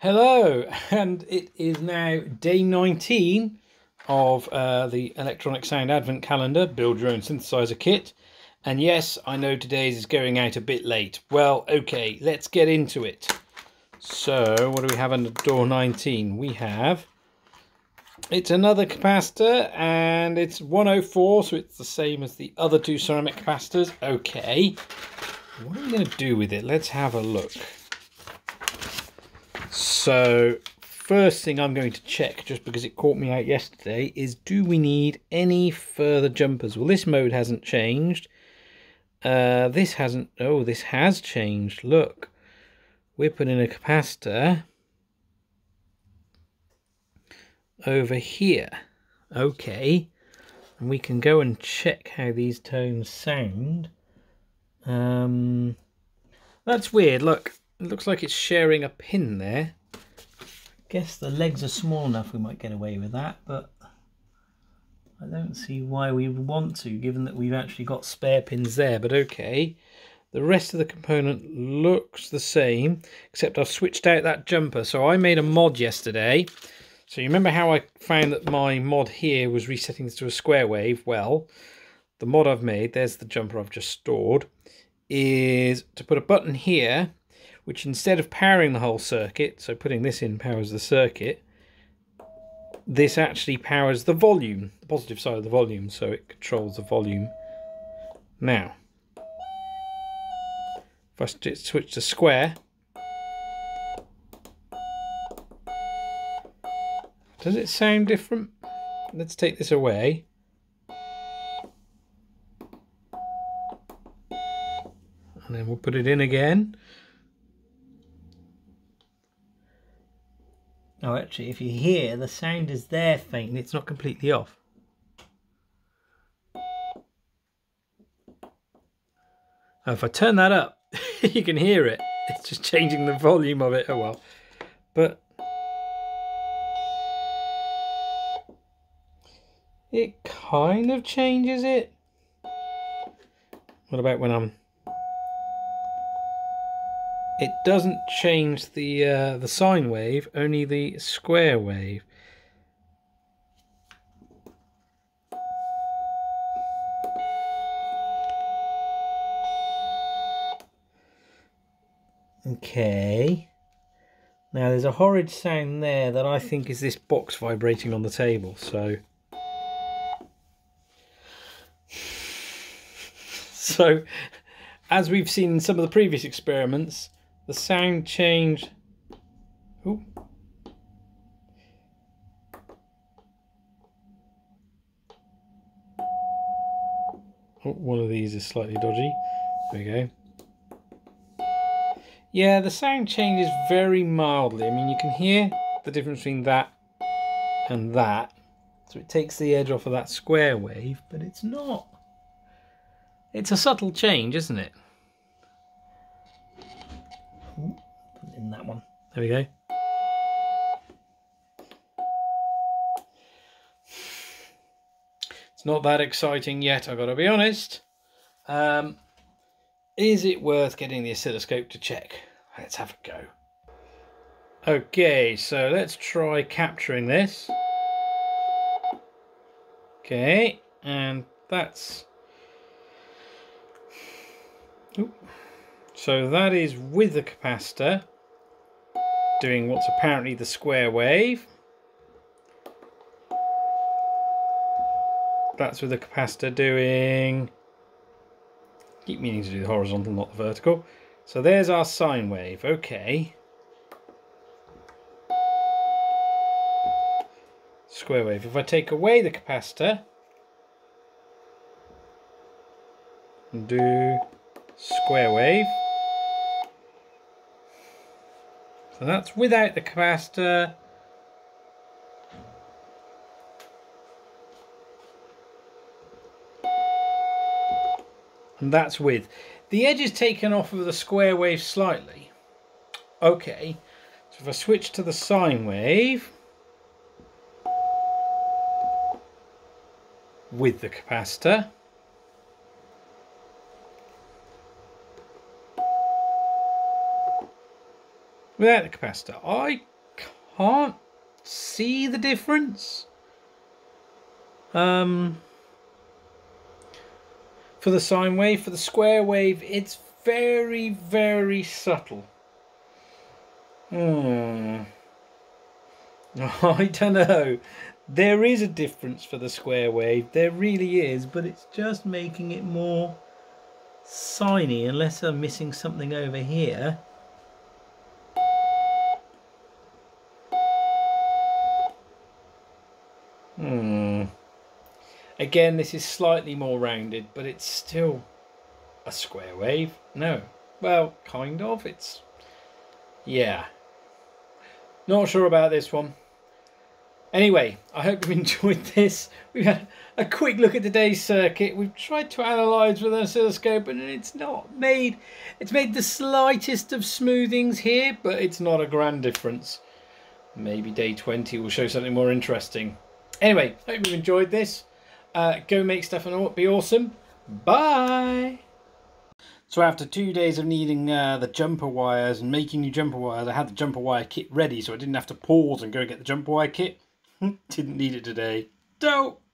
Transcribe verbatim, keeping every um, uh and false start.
Hello, and it is now day nineteen of uh, the Electronic Sound Advent Calendar Build Your Own Synthesizer Kit. And yes, I know today's is going out a bit late. Well, okay, let's get into it. So, what do we have under door nineteen? We have, it's another capacitor, and it's one oh four, so it's the same as the other two ceramic capacitors. Okay, what are we going to do with it? Let's have a look. So, first thing I'm going to check, just because it caught me out yesterday, is do we need any further jumpers? Well, this mode hasn't changed. Uh, this hasn't... Oh, this has changed. Look, we're putting a capacitor over here. Okay. And we can go and check how these tones sound. Um, that's weird. Look. It looks like it's sharing a pin there. I guess the legs are small enough we might get away with that, but I don't see why we want to, given that we've actually got spare pins there, but okay. The rest of the component looks the same, except I've switched out that jumper. So I made a mod yesterday. So you remember how I found that my mod here was resetting this to a square wave? Well, the mod I've made, there's the jumper I've just stored, is to put a button here, which instead of powering the whole circuit, so putting this in powers the circuit, this actually powers the volume, the positive side of the volume, so it controls the volume. Now, if I switch to square, does it sound different? Let's take this away. And then we'll put it in again. Oh, actually, if you hear, the sound is there faint. It's not completely off. Oh, if I turn that up, you can hear it. It's just changing the volume of it. Oh, well. But it kind of changes it. What about when I'm... It doesn't change the uh, the sine wave, only the square wave. Okay. Now there's a horrid sound there that I think is this box vibrating on the table, so... So, as we've seen in some of the previous experiments, the sound change. Ooh. Oh, one of these is slightly dodgy. There we go. Yeah, the sound changes very mildly. I mean, you can hear the difference between that and that. So it takes the edge off of that square wave, but it's not. It's a subtle change, isn't it? In that one. There we go. It's not that exciting yet, I've got to be honest. Um, is it worth getting the oscilloscope to check? Let's have a go. Okay, so let's try capturing this. Okay, and that's... Ooh. So that is with the capacitor doing what's apparently the square wave. That's with the capacitor doing... I keep meaning to do the horizontal, not the vertical. So there's our sine wave, okay. Square wave. If I take away the capacitor and do square wave. So that's without the capacitor. And that's with. The edge is taken off of the square wave slightly. Okay. So if I switch to the sine wave. With the capacitor. Without the capacitor, I can't see the difference. Um, for the sine wave, for the square wave, it's very, very subtle. Hmm. I don't know. There is a difference for the square wave. There really is, but it's just making it more siney, unless I'm missing something over here. Hmm. Again, this is slightly more rounded, but it's still a square wave. No. Well, kind of. It's... yeah. Not sure about this one. Anyway, I hope you've enjoyed this. We've had a quick look at today's circuit. We've tried to analyse with an oscilloscope, and it's not made... it's made the slightest of smoothings here, but it's not a grand difference. Maybe day twenty will show something more interesting. Anyway, hope you've enjoyed this. Uh, go make stuff and be awesome. Bye! So after two days of needing uh, the jumper wires and making new jumper wires, I had the jumper wire kit ready, so I didn't have to pause and go get the jumper wire kit. Didn't need it today. Dope!